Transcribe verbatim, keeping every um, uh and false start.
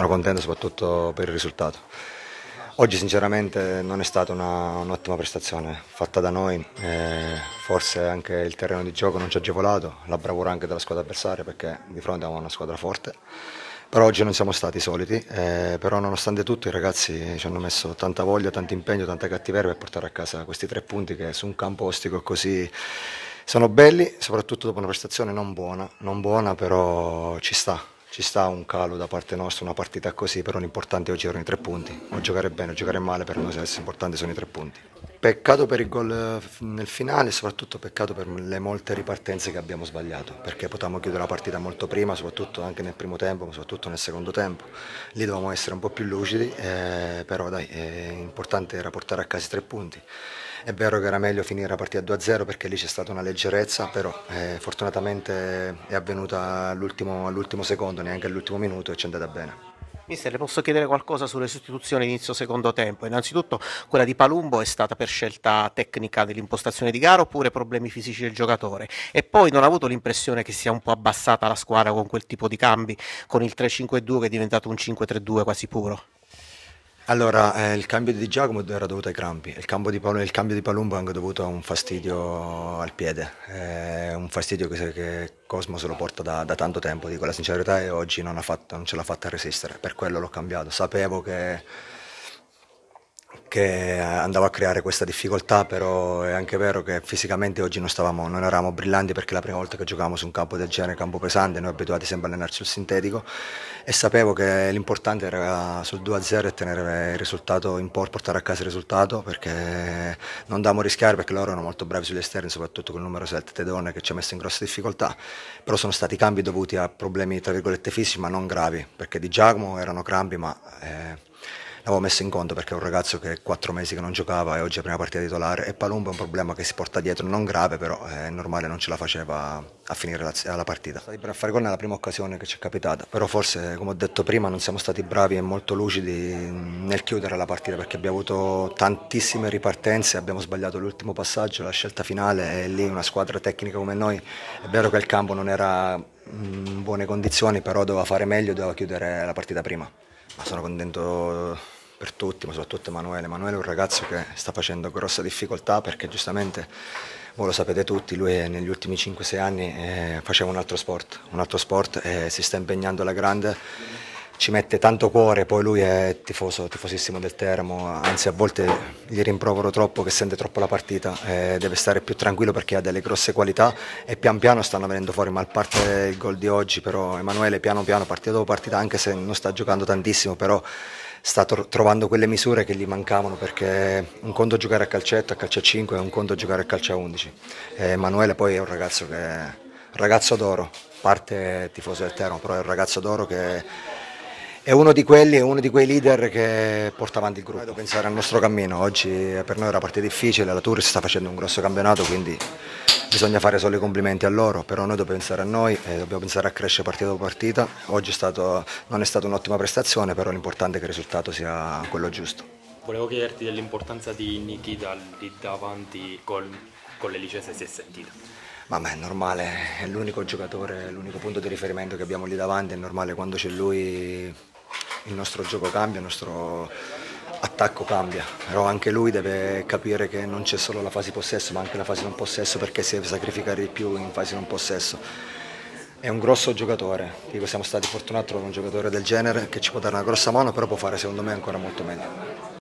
sono contento soprattutto per il risultato. Oggi sinceramente non è stata un'ottima prestazione fatta da noi, eh, forse anche il terreno di gioco non ci ha agevolato, la bravura anche della squadra avversaria perché di fronte avevamo una squadra forte, però oggi non siamo stati soliti, eh, però nonostante tutto i ragazzi ci hanno messo tanta voglia, tanto impegno, tanta cattiveria per portare a casa questi tre punti che su un campo ostico così sono belli, soprattutto dopo una prestazione non buona, non buona però ci sta. Ci sta un calo da parte nostra, una partita così, però l'importante oggi erano i tre punti. O giocare bene o giocare male, per noi l'importante sono i tre punti. Peccato per il gol nel finale e soprattutto peccato per le molte ripartenze che abbiamo sbagliato, perché potevamo chiudere la partita molto prima, soprattutto anche nel primo tempo, ma soprattutto nel secondo tempo. Lì dovevamo essere un po' più lucidi, eh, però dai, l'importante era portare a casa i tre punti. È vero che era meglio finire la partita due a zero perché lì c'è stata una leggerezza, però eh, fortunatamente è avvenuta all'ultimo all'ultimo secondo, neanche all'ultimo minuto e ci è andata bene. Mister, le posso chiedere qualcosa sulle sostituzioni di inizio secondo tempo? Innanzitutto quella di Palumbo è stata per scelta tecnica dell'impostazione di gara oppure problemi fisici del giocatore? E poi non ha avuto l'impressione che sia un po' abbassata la squadra con quel tipo di cambi, con il tre cinque due che è diventato un cinque tre due quasi puro? Allora, eh, il cambio di Giacomo era dovuto ai crampi, il, di, il cambio di Palumbo è anche dovuto a un fastidio al piede, eh, un fastidio che, che Cosmo se lo porta da, da tanto tempo, dico la sincerità, e oggi non, ha fatto, non ce l'ha fatta resistere, per quello l'ho cambiato, sapevo che, che andavo a creare questa difficoltà, però è anche vero che fisicamente oggi non, stavamo, non eravamo brillanti perché è la prima volta che giocavamo su un campo del genere, campo pesante, noi abituati sempre a allenarci sul sintetico, e sapevo che l'importante era sul due a zero e tenere il risultato in porto, portare a casa il risultato, perché non dovevamo rischiare perché loro erano molto bravi sugli esterni, soprattutto con il numero sette Tedone che ci ha messo in grosse difficoltà, però sono stati cambi dovuti a problemi tra virgolette fisici ma non gravi, perché di Giacomo erano crampi ma eh, l'avevo messo in conto perché è un ragazzo che quattro mesi che non giocava e oggi è la prima partita titolare, e Palumbo è un problema che si porta dietro, non grave però è normale, non ce la faceva a finire la, la partita. Siamo stati bravi a fare gol nella prima occasione che ci è capitata, però forse come ho detto prima non siamo stati bravi e molto lucidi nel chiudere la partita perché abbiamo avuto tantissime ripartenze, abbiamo sbagliato l'ultimo passaggio, la scelta finale, e lì una squadra tecnica come noi, è vero che il campo non era in buone condizioni però doveva fare meglio, doveva chiudere la partita prima. Ma sono contento per tutti, ma soprattutto Emanuele. Emanuele è un ragazzo che sta facendo grossa difficoltà perché giustamente, voi lo sapete tutti, lui negli ultimi cinque sei anni eh, faceva un altro sport, un altro sport e si sta impegnando alla grande, ci mette tanto cuore, poi lui è tifoso, tifosissimo del Teramo, anzi a volte gli rimprovero troppo che sente troppo la partita, eh, deve stare più tranquillo perché ha delle grosse qualità e pian piano stanno venendo fuori, ma a parte il gol di oggi però Emanuele piano piano, partita dopo partita, anche se non sta giocando tantissimo però sta trovando quelle misure che gli mancavano, perché un conto è giocare a calcetto, a calcio a cinque, e un conto è giocare a calcio a undici. E Emanuele poi è un ragazzo che un ragazzo d'oro, parte tifoso del Teramo, però è un ragazzo d'oro che è uno di quelli, è uno di quei leader che porta avanti il gruppo. Devo pensare al nostro cammino, oggi per noi è una partita difficile, la Tour sta facendo un grosso campionato, quindi bisogna fare solo i complimenti a loro, però noi dobbiamo pensare a noi e dobbiamo pensare a crescere partita dopo partita. Oggi è stato, non è stata un'ottima prestazione, però l'importante è che il risultato sia quello giusto. Volevo chiederti dell'importanza di Nikita lì davanti col, con le licenze, si è sentita? Ma beh, è normale, è l'unico giocatore, l'unico punto di riferimento che abbiamo lì davanti, è normale quando c'è lui il nostro gioco cambia, il nostro attacco cambia, però anche lui deve capire che non c'è solo la fase possesso ma anche la fase non possesso, perché si deve sacrificare di più in fase non possesso. È un grosso giocatore, dico, siamo stati fortunati a trovare un giocatore del genere che ci può dare una grossa mano, però può fare secondo me ancora molto meglio.